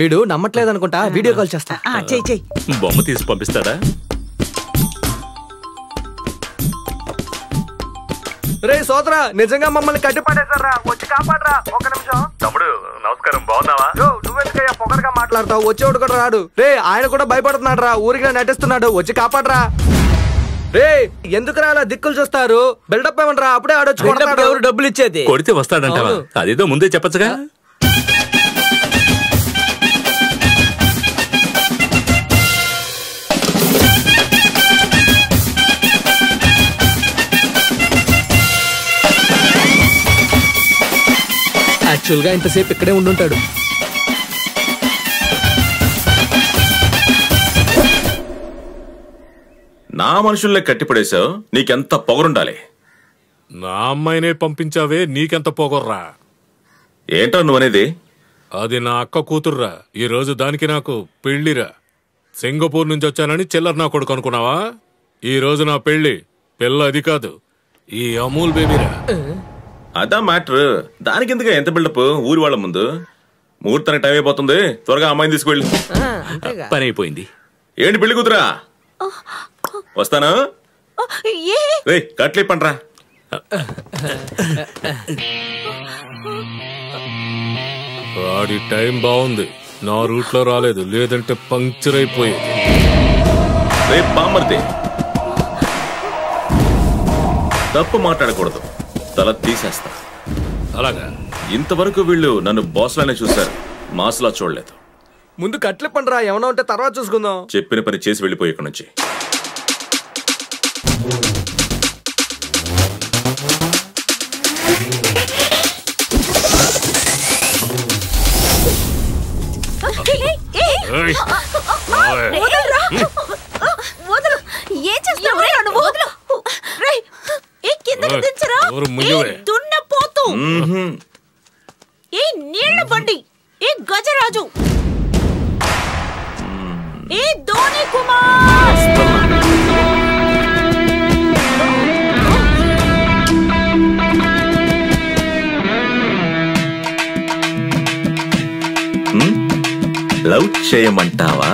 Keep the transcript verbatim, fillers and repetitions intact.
వీడు నమ్మట్లేదు అనుకుంటా వీడియో కాల్ చేస్తా. చెయ్యి చెయ్యి. బొమ్మ తీసి పంపిస్తాడా? రే సోదరా నిజంగా మమ్మల్ని కట్టిపడేశారా, వచ్చి కాపాడరా. ఒక నిమిషం తమ్ముడు. నమస్కారం, బాగున్నావా? నువ్వెందుకయ్యా పొగరుగా మాట్లాడతావు, వచ్చేవాడు కూడా రాడు. రే ఆయన కూడా భయపడుతున్నాడు రా, ఊరికిలా నటిస్తున్నాడు, వచ్చి కాపాడరా. రే ఎందుకురా అలా దిక్కులు చూస్తారు, బిల్డప్ ఏమంటారా, అప్పుడే ఆడొచ్చు. ఎవరు డబ్బులు ఇచ్చేది? కొడితే వస్తాడంటావా? అదేదో ముందే చెప్పచ్చుగా. యాక్చువల్ గా ఇంతసేపు ఇక్కడే ఉండుంటాడు. నా మనుషుల్నే కట్టిపడేశావు, నీకెంత పొగరుండాలి. నా అమ్మాయినే పంపించావే, నీకెంత పొగర్రా. ఏంటా నువ్వనేది? అది నా అక్క కూతుర్రా, ఈరోజు దానికి నాకు పెళ్లిరా. సింగపూర్ నుంచి వచ్చానని చిల్లర నా కొడుకు అనుకున్నావా? ఈరోజు నా పెళ్లి. పిల్ల అది కాదు, ఈ అమూల్ బేబీరా. అదా మ్యాటర్. దానికి ఎందుకు ఎంత బిల్డప్ ఊరి వాళ్ళ ముందు? ముహూర్తానికి టైం అయిపోతుంది, త్వరగా అమ్మాయిని తీసుకువెళ్ళి. పని అయిపోయింది. ఏంటి పెళ్లి కూతురా? వస్తాను. కట్లే పండ్రా. వాడి టైం బాగుంది, నా రూట్ లో రాలేదు, లేదంటే పంక్చర్ అయిపోయింది. రేపు బామ్మర్ది తప్పు మాట్లాడకూడదు, తల తీసేస్తా. అలాగా? ఇంతవరకు వీళ్ళు నన్ను బాస్లానే చూశారు, మాస్లా చూడలేదు. ముందు కట్లే పండ్రా, ఏమైనా ఉంటే తర్వాత చూసుకుందాం. చెప్పిన పని చేసి వెళ్ళిపోయి ఇక్కడ నుంచి. గజరాజు కుమార్ లవ్ చేయమంటావా?